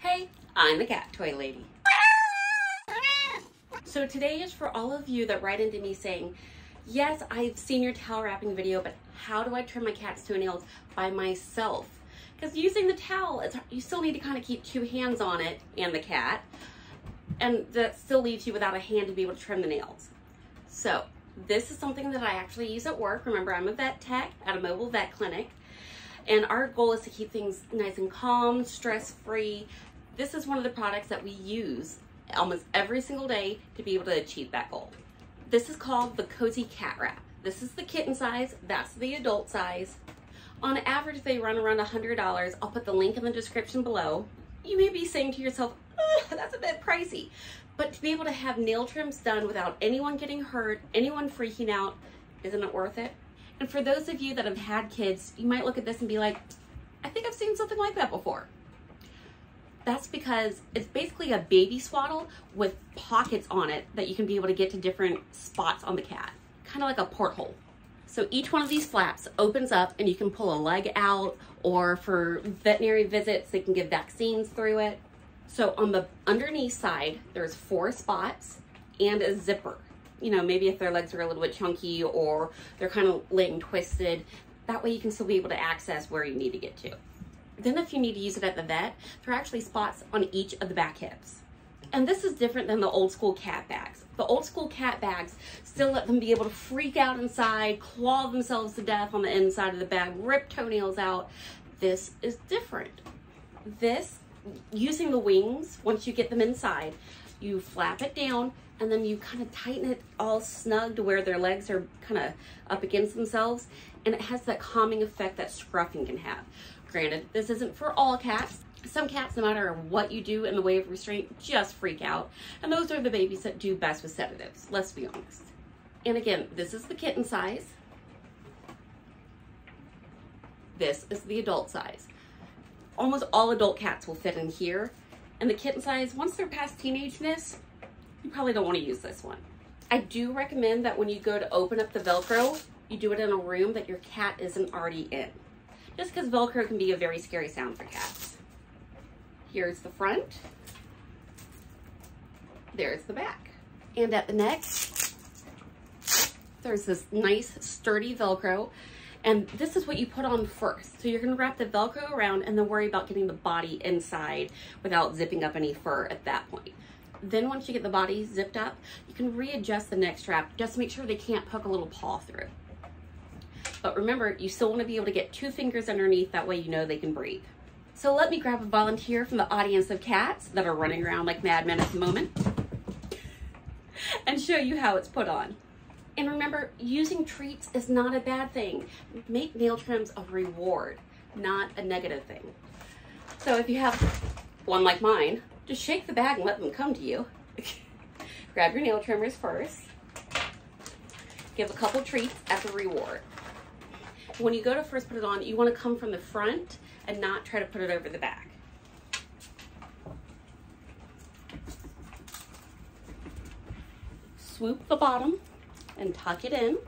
Hey, I'm the Cat Toy Lady. So today is for all of you that write into me saying, yes, I've seen your towel wrapping video, but how do I trim my cat's toenails by myself? Because using the towel, you still need to kind of keep two hands on it and the cat, and that still leaves you without a hand to be able to trim the nails. So this is something that I actually use at work. Remember, I'm a vet tech at a mobile vet clinic, and our goal is to keep things nice and calm, stress-free. This is one of the products that we use almost every single day to be able to achieve that goal. This is called the Cozy Cat Wrap. This is the kitten size, that's the adult size. On average, they run around $100. I'll put the link in the description below. You may be saying to yourself, oh, that's a bit pricey. But to be able to have nail trims done without anyone getting hurt, anyone freaking out, isn't it worth it? And for those of you that have had kids, you might look at this and be like, I think I've seen something like that before. That's because it's basically a baby swaddle with pockets on it that you can be able to get to different spots on the cat, kind of like a porthole. So each one of these flaps opens up and you can pull a leg out, or for veterinary visits, they can give vaccines through it. So on the underneath side, there's four spots and a zipper. You know, maybe if their legs are a little bit chunky or they're kind of laying twisted, that way you can still be able to access where you need to get to. Then if you need to use it at the vet, there are actually spots on each of the back hips. And this is different than the old school cat bags. The old school cat bags still let them be able to freak out inside, claw themselves to death on the inside of the bag, rip toenails out. This is different. This, using the wings, once you get them inside, you flap it down and then you kind of tighten it all snug to where their legs are kind of up against themselves, and it has that calming effect that scruffing can have. Granted, this isn't for all cats. Some cats, no matter what you do in the way of restraint, just freak out. And those are the babies that do best with sedatives, let's be honest. And again, this is the kitten size. This is the adult size. Almost all adult cats will fit in here. And the kitten size, once they're past teenageness, you probably don't want to use this one. I do recommend that when you go to open up the Velcro, you do it in a room that your cat isn't already in. Just because Velcro can be a very scary sound for cats. Here's the front. There's the back. And at the neck, there's this nice sturdy Velcro. And this is what you put on first. So you're gonna wrap the Velcro around and then worry about getting the body inside without zipping up any fur at that point. Then once you get the body zipped up, you can readjust the neck strap just to make sure they can't poke a little paw through. But remember, you still wanna be able to get two fingers underneath, that way you know they can breathe. So let me grab a volunteer from the audience of cats that are running around like madmen at the moment and show you how it's put on. And remember, using treats is not a bad thing. Make nail trims a reward, not a negative thing. So if you have one like mine, just shake the bag and let them come to you. Grab your nail trimmers first. Give a couple treats as a reward. When you go to first put it on, you want to come from the front and not try to put it over the back. Swoop the bottom and tuck it in.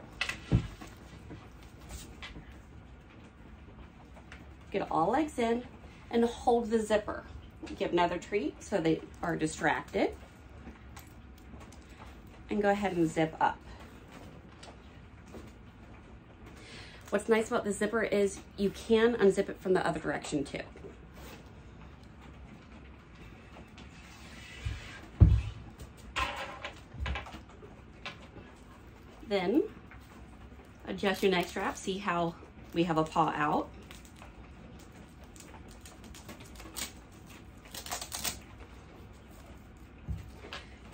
Get all legs in and hold the zipper. Give another treat so they are distracted. And go ahead and zip up. What's nice about the zipper is you can unzip it from the other direction too. Then adjust your neck strap. See how we have a paw out.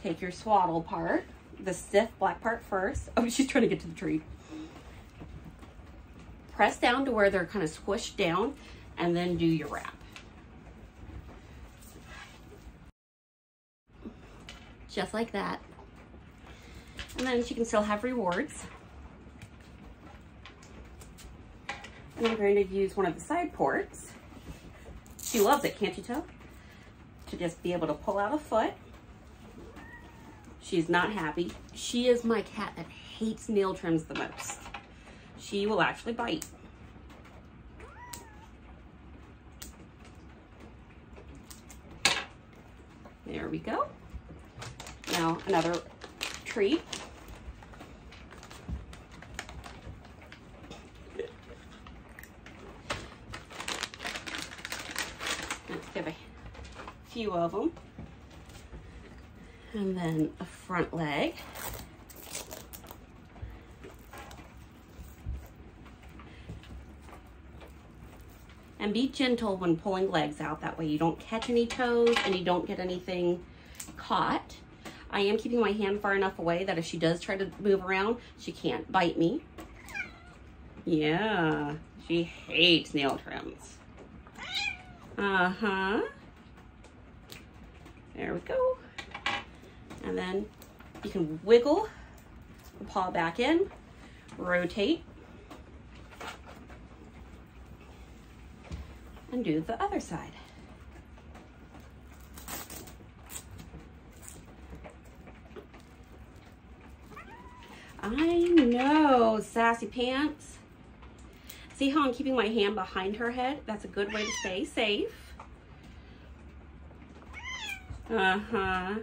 Take your swaddle part, the stiff black part first. Oh, she's trying to get to the tree. Press down to where they're kind of squished down, and then do your wrap. Just like that. And then she can still have rewards. And I'm going to use one of the side ports. She loves it, can't you tell? To just be able to pull out a foot. She's not happy. She is my cat that hates nail trims the most. She will actually bite. There we go. Now another treat. Let's give a few of them. And then a front leg. And be gentle when pulling legs out. That way you don't catch any toes and you don't get anything caught. I am keeping my hand far enough away that if she does try to move around, she can't bite me. Yeah, she hates nail trims. Uh-huh. There we go. And then you can wiggle the paw back in, rotate, and do the other side. I know, sassy pants. See how I'm keeping my hand behind her head? That's a good way to stay safe. Uh-huh.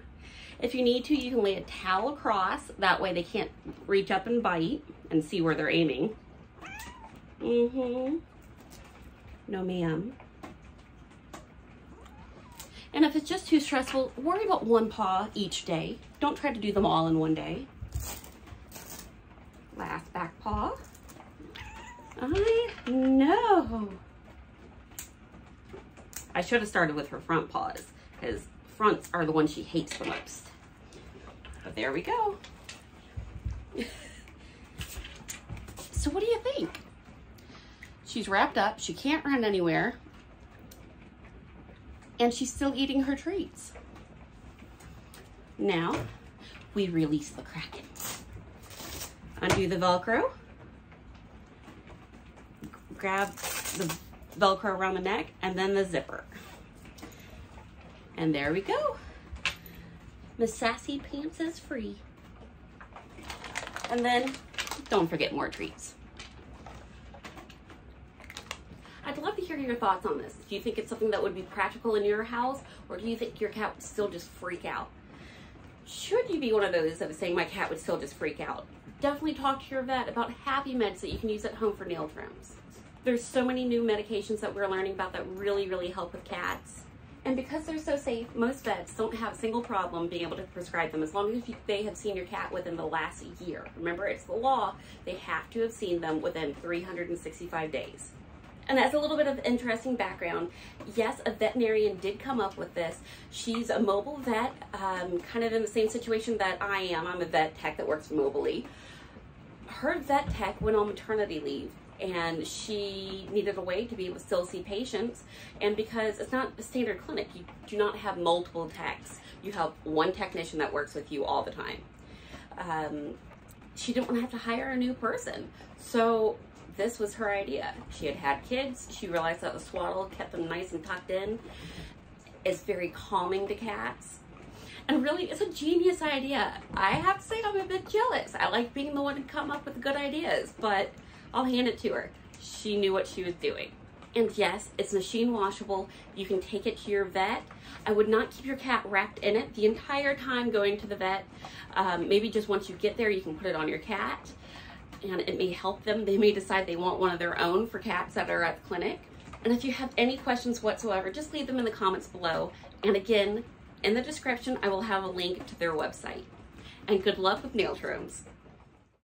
If you need to, you can lay a towel across. That way they can't reach up and bite and see where they're aiming. Mm-hmm. No, ma'am. And if it's just too stressful, worry about one paw each day. Don't try to do them all in one day. Last back paw. I know. I should have started with her front paws because fronts are the ones she hates the most. But there we go. So what do you think? She's wrapped up, she can't run anywhere, and she's still eating her treats. Now, we release the Kraken. Undo the Velcro. Grab the Velcro around the neck and then the zipper. And there we go. Miss Sassy Pants is free. And then, don't forget more treats. I'd love to hear your thoughts on this. Do you think it's something that would be practical in your house, or do you think your cat would still just freak out? Should you be one of those that was saying my cat would still just freak out? Definitely talk to your vet about happy meds that you can use at home for nail trims. There's so many new medications that we're learning about that really, really help with cats. And because they're so safe, most vets don't have a single problem being able to prescribe them as long as they have seen your cat within the last year. Remember, it's the law. They have to have seen them within 365 days. And as a little bit of interesting background, yes, a veterinarian did come up with this. She's a mobile vet, kind of in the same situation that I am. I'm a vet tech that works mobily. Her vet tech went on maternity leave, and she needed a way to be able to still see patients. And because it's not a standard clinic, you do not have multiple techs. You have one technician that works with you all the time. She didn't want to have to hire a new person. So this was her idea. She had had kids. She realized that the swaddle kept them nice and tucked in. It's very calming to cats. And really, it's a genius idea. I have to say I'm a bit jealous. I like being the one to come up with good ideas, but I'll hand it to her. She knew what she was doing. And yes, it's machine washable. You can take it to your vet. I would not keep your cat wrapped in it the entire time going to the vet. Maybe just once you get there, you can put it on your cat. And it may help them. They may decide they want one of their own for cats that are at the clinic. And if you have any questions whatsoever, just leave them in the comments below. And again, in the description, I will have a link to their website. And good luck with nail trims.